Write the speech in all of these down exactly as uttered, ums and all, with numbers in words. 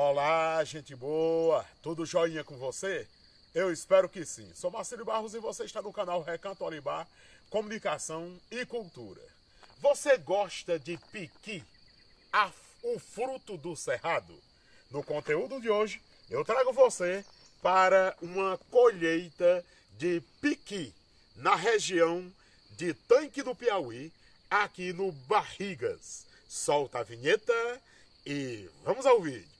Olá, gente boa, tudo joinha com você? Eu espero que sim. Sou Marcelo Barros e você está no canal Recanto Olibar, Comunicação e Cultura. Você gosta de piqui, a, o fruto do cerrado? No conteúdo de hoje, eu trago você para uma colheita de piqui na região de Tanque do Piauí, aqui no Barrigas. Solta a vinheta e vamos ao vídeo.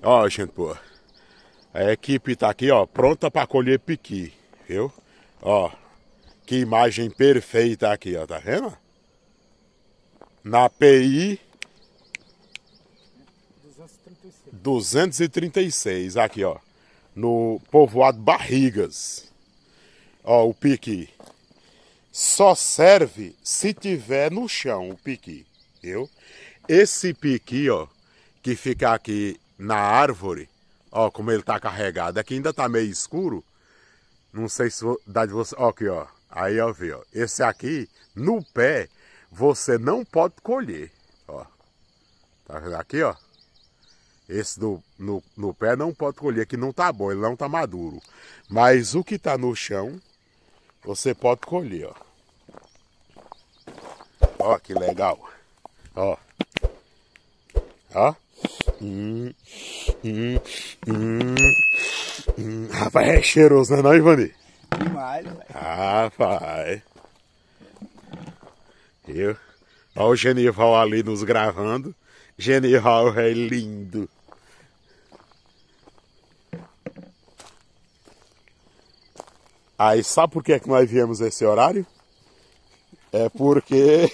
Ó, gente, pô, a equipe tá aqui, ó, pronta pra colher piqui, viu? Ó, que imagem perfeita aqui, ó, tá vendo? Na P I duzentos e trinta e seis, aqui, ó, no povoado Barrigas. Ó, o piqui só serve se tiver no chão o piqui, viu? Esse piqui, ó, que fica aqui na árvore, ó, como ele tá carregado. Aqui ainda tá meio escuro. Não sei se dá de você. Ó, aqui, ó. Aí, ó, vi, ó. Esse aqui, no pé, você não pode colher. Ó. Tá vendo aqui, ó? Esse do, no, no pé não pode colher, que não tá bom, ele não tá maduro. Mas o que tá no chão, você pode colher, ó. Ó, que legal. Ó. Ó. Hum, hum, hum, hum. Rapaz, é cheiroso, não é não, Ivani? Demais, velho. Rapaz. Eu. Olha o Genival ali nos gravando. Genival é lindo. Aí, sabe por que é que nós viemos esse horário? É porque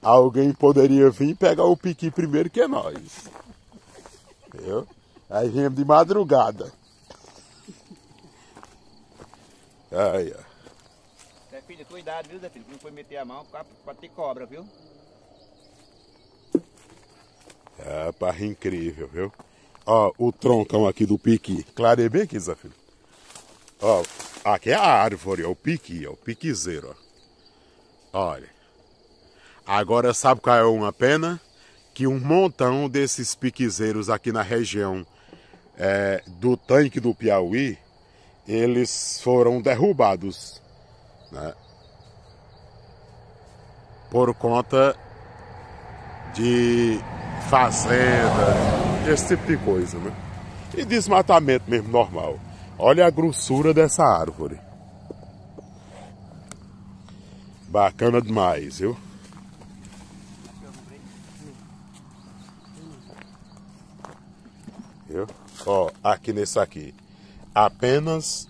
alguém poderia vir pegar o piqui primeiro que nós. Eu? Aí viemos de madrugada. Aí, ó. Zé Filho, cuidado, viu, Zé Filho? Não foi meter a mão pra ter cobra, viu? Rapaz, é, incrível, viu? Ó, o troncão aqui do piqui. Clareia bem aqui, Zé Filho. Ó, aqui é a árvore, ó, o piqui, ó, o piquizeiro, ó. Olha. Agora, sabe qual é uma pena? Que um montão desses piquizeiros aqui na região é, do Tanque do Piauí, eles foram derrubados, né? Por conta de fazenda, esse tipo de coisa, né? E desmatamento mesmo, normal. Olha a grossura dessa árvore. Bacana demais, viu? Ó, aqui nesse aqui, apenas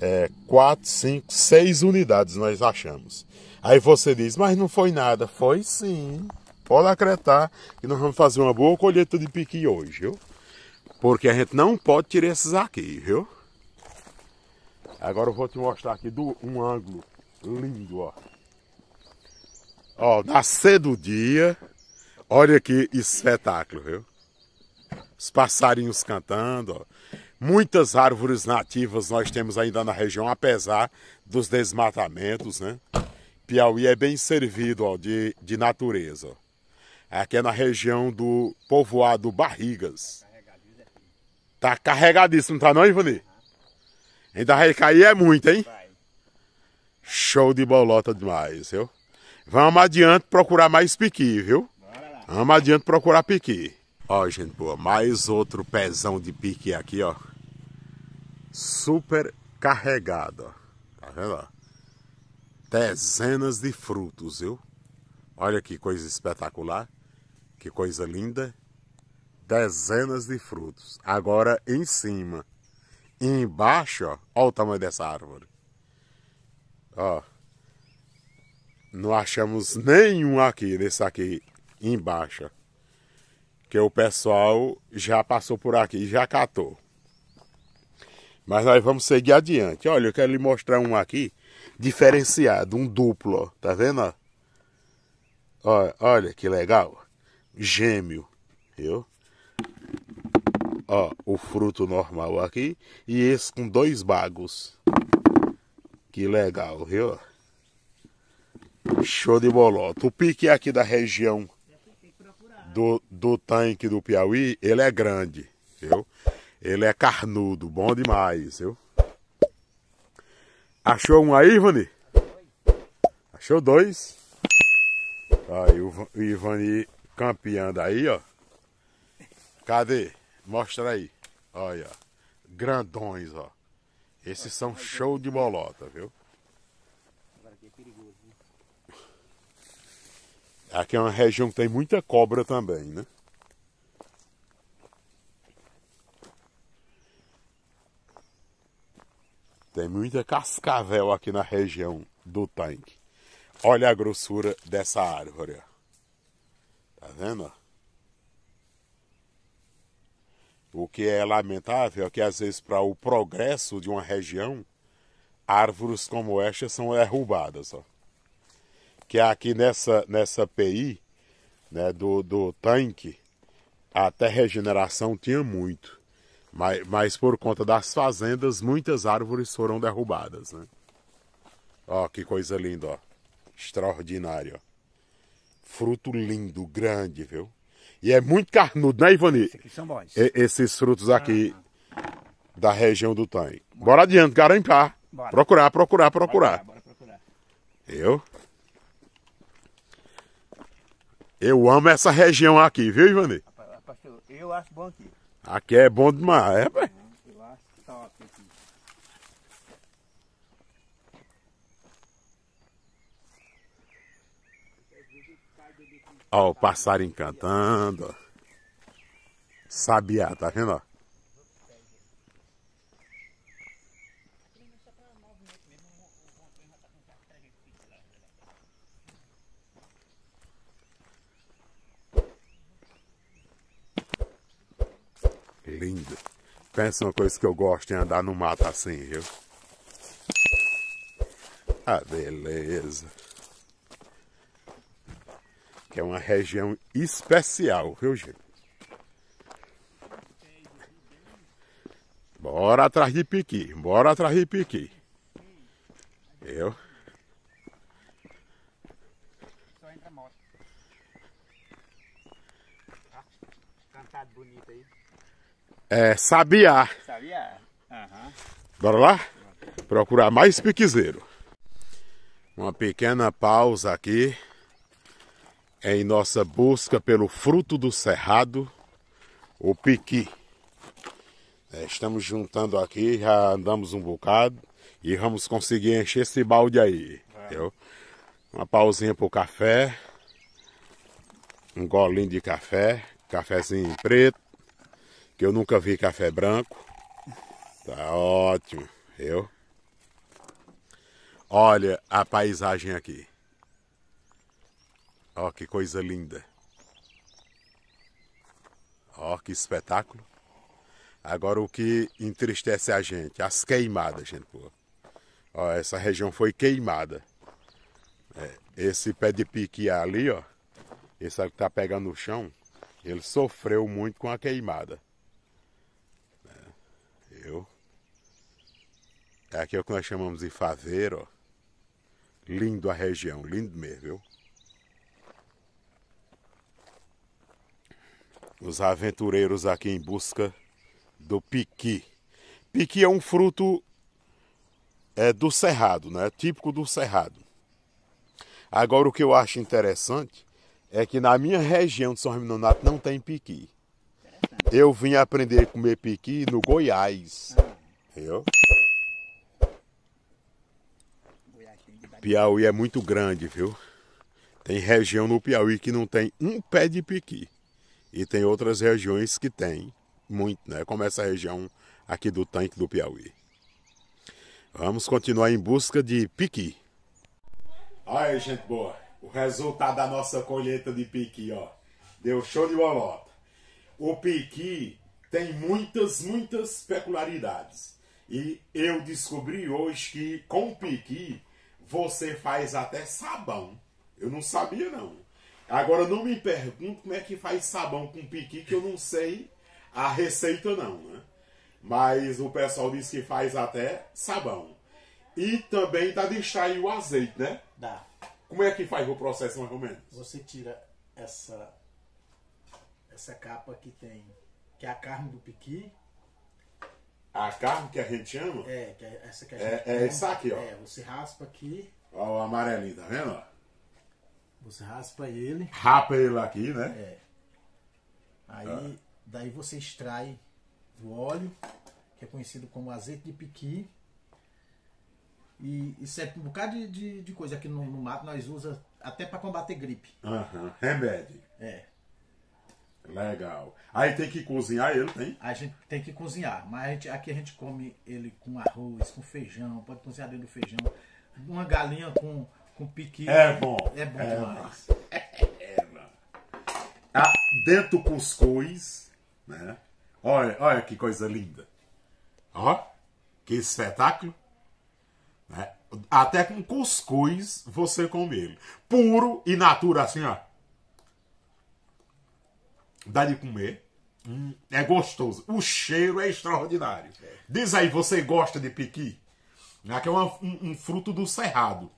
é, quatro, cinco, seis unidades nós achamos. Aí você diz, mas não foi nada. Foi sim, pode acreditar que nós vamos fazer uma boa colheita de piqui hoje, viu? Porque a gente não pode tirar esses aqui, viu? Agora eu vou te mostrar aqui do, um ângulo lindo, ó. Ó, nascer do dia, olha que espetáculo, viu? Os passarinhos cantando, ó. Muitas árvores nativas nós temos ainda na região, apesar dos desmatamentos, né? Piauí é bem servido, ó, de, de natureza, ó. Aqui é na região do povoado Barrigas. Tá carregadíssimo, não tá não, Ivani? Ainda vai cair é muito, hein? Show de bolota demais, viu? Vamos adiante procurar mais piqui, viu? Vamos adiante procurar piqui. Ó, gente boa, mais outro pezão de piqui aqui, ó. Super carregado, ó. Tá vendo, ó? Dezenas de frutos, viu? Olha que coisa espetacular. Que coisa linda. Dezenas de frutos. Agora em cima. E embaixo, ó. Olha o tamanho dessa árvore. Ó. Não achamos nenhum aqui, nesse aqui embaixo, ó. Porque o pessoal já passou por aqui, já catou. Mas nós vamos seguir adiante. Olha, eu quero lhe mostrar um aqui diferenciado, um duplo, ó. Tá vendo? Ó? Olha, olha que legal. Gêmeo. viu? Ó, o fruto normal aqui e esse com dois bagos. Que legal, viu? Show de bolota. O piqui aqui da região do, do Tanque do Piauí, ele é grande, viu? Ele é carnudo, bom demais, viu? Achou um aí, Ivani? Achou dois. Aí o Ivani campeando aí, ó. Cadê? Mostra aí. Olha, grandões, ó. Esses são show de bolota, viu? Agora aqui é perigoso, né? Aqui é uma região que tem muita cobra também, né? Tem muita cascavel aqui na região do Tanque. Olha a grossura dessa árvore, ó. Tá vendo, ó? O que é lamentável é que, às vezes, para o progresso de uma região, árvores como esta são derrubadas, ó. Que aqui nessa, nessa P I, né, do, do Tanque, até regeneração tinha muito. Mas, mas por conta das fazendas, muitas árvores foram derrubadas, né? Ó, que coisa linda, ó. Extraordinário, ó. Fruto lindo, grande, viu? E é muito carnudo, né, Ivani? Esses aqui são bons. E, esses frutos aqui ah. da região do Tanque. Bora adiante, garimpa. Procurar, procurar, procurar. Bora, bora procurar. Eu? Eu amo essa região aqui, viu, Ivani? Rapaz, eu, eu acho bom aqui. Aqui é bom demais, é, velho? Eu acho top aqui. Ó, o passarinho cantando, ó. Sabiá, tá vendo, ó? Lindo. Pensa uma coisa que eu gosto, é andar no mato assim, viu? Ah, beleza. Que é uma região especial, viu, gente? Bora atrás de piqui, bora atrás de piqui. Eu? Só entra moto. Cantado bonito aí. É, sabiá. Sabiá. Uhum. Bora lá? Procurar mais piquizeiro. Uma pequena pausa aqui em nossa busca pelo fruto do cerrado, o piqui. É, estamos juntando aqui, já andamos um bocado e vamos conseguir encher esse balde aí. É. Uma pausinha pro café, um golinho de café, cafezinho preto, que eu nunca vi café branco. Tá ótimo, eu. Olha a paisagem aqui. Ó, que coisa linda. Ó, que espetáculo. Agora o que entristece a gente, as queimadas, gente, pô. Ó, essa região foi queimada. É, esse pé de piqui ali, ó, esse que tá pegando no chão, ele sofreu muito com a queimada. É, eu... É aqui o que nós chamamos de faveiro, ó. Lindo a região, lindo mesmo, viu? Os aventureiros aqui em busca do piqui. Piqui é um fruto é, do cerrado, né? Típico do cerrado. Agora o que eu acho interessante é que na minha região de São Raimundo Nonato não tem piqui. Eu vim aprender a comer piqui no Goiás. Eu? Piauí é muito grande, viu? Tem região no Piauí que não tem um pé de piqui. E tem outras regiões que tem muito, né? Como essa região aqui do Tanque do Piauí. Vamos continuar em busca de piqui. Olha aí, gente boa. O resultado da nossa colheita de piqui, ó. Deu show de bolota. O piqui tem muitas, muitas peculiaridades. E eu descobri hoje que com piqui você faz até sabão. Eu não sabia, não. Agora não me pergunto como é que faz sabão com pequi, que eu não sei a receita não, né? Mas o pessoal diz que faz até sabão. E também dá de extrair o azeite, né? Dá. Como é que faz o processo mais ou menos? Você tira essa, essa capa que tem, que é a carne do piqui. A carne que a gente ama? É, que é essa que a gente é, ama. É essa aqui, ó. É, você raspa aqui. Ó o amarelinho, tá vendo? Você raspa ele. Rapa ele aqui, né? É. Aí, ah. daí você extrai o óleo, que é conhecido como azeite de piqui. E isso é um bocado de, de, de coisa aqui no, no mato, nós usamos até para combater gripe. Aham, uhum. Remédio. É. Legal. Aí tem que cozinhar ele, tem? A gente tem que cozinhar, mas a gente, aqui a gente come ele com arroz, com feijão, pode cozinhar dentro do feijão. Uma galinha com, com piqui. É bom. É bom é demais. É, é, mano. Ah, dentro do cuscuz, né? Olha, olha que coisa linda. Ó, que espetáculo. Né? Até com cuscuz você come ele. Puro e natura, assim, ó. Dá de comer. Hum, é gostoso. O cheiro é extraordinário. Diz aí, você gosta de piqui? Aqui é uma, um, um fruto do cerrado.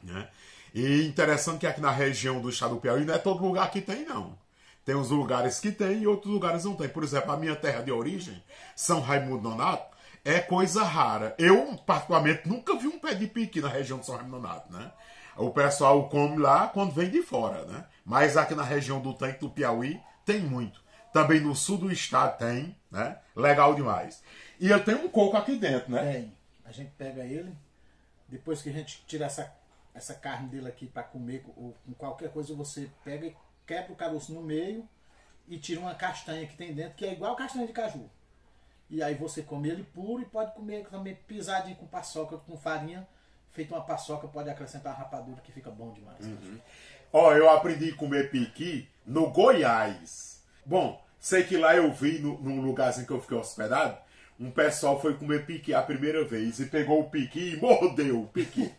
Né? E interessante que aqui na região do estado do Piauí não é todo lugar que tem, não. Tem uns lugares que tem e outros lugares não tem. Por exemplo, a minha terra de origem, São Raimundo Nonato, é coisa rara. Eu, particularmente, nunca vi um pé de piqui na região de São Raimundo Nonato, né? O pessoal come lá quando vem de fora, né? Mas aqui na região do Tanque do Piauí tem muito. Também no sul do estado tem, né? Legal demais. E eu tenho um coco aqui dentro, né? Tem. A gente pega ele, depois que a gente tira essa, essa carne dele aqui para comer, ou com qualquer coisa, você pega e quebra o caroço no meio e tira uma castanha que tem dentro, que é igual castanha de caju. E aí você come ele puro e pode comer também pisadinho com paçoca, com farinha. Feito uma paçoca, pode acrescentar uma rapadura que fica bom demais. Uhum. Ó, eu aprendi a comer piqui no Goiás. Bom, sei que lá eu vi, no, num lugarzinho que eu fiquei hospedado, um pessoal foi comer piqui a primeira vez e pegou o piqui e mordeu o piqui.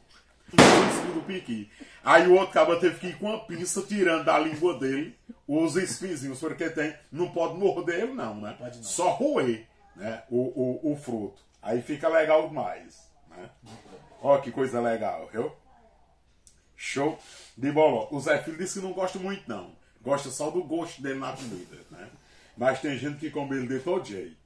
Do piqui. Aí o outro cabra teve que ir com uma pinça tirando da língua dele os espinzinhos, porque tem, não pode morder ele não, né? Pode não. Só roer, né? o, o, o fruto. Aí fica legal demais, né? Ó, que coisa legal, viu? Show de bola. O Zé Filho disse que não gosta muito não. Gosta só do gosto dele na comida, né? Mas tem gente que come ele de todo jeito.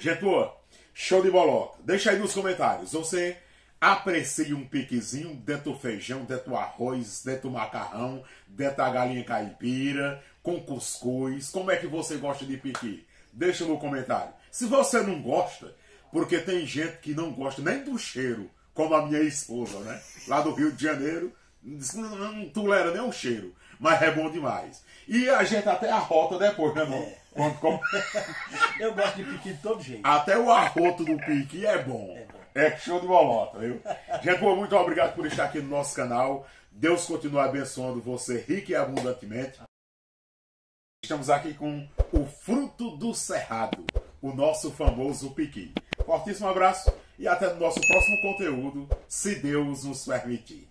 Gente boa, show de bola. Deixa aí nos comentários. Você aprecia um piquizinho dentro do feijão, dentro do arroz, dentro do macarrão, dentro da galinha caipira, com cuscuz. Como é que você gosta de piqui? Deixa no comentário. Se você não gosta, porque tem gente que não gosta nem do cheiro, como a minha esposa, né? Lá do Rio de Janeiro, não, não tolera nem o cheiro, mas é bom demais. E a gente até arrota depois, né, irmão? É. Quando, como... Eu gosto de piqui de todo jeito. Até o arroto do piqui é bom. É bom. É show de bolota, viu? Gente, muito obrigado por estar aqui no nosso canal. Deus continue abençoando você rica e abundantemente. Estamos aqui com o fruto do cerrado, o nosso famoso piqui. Fortíssimo abraço. E até o nosso próximo conteúdo, se Deus nos permitir.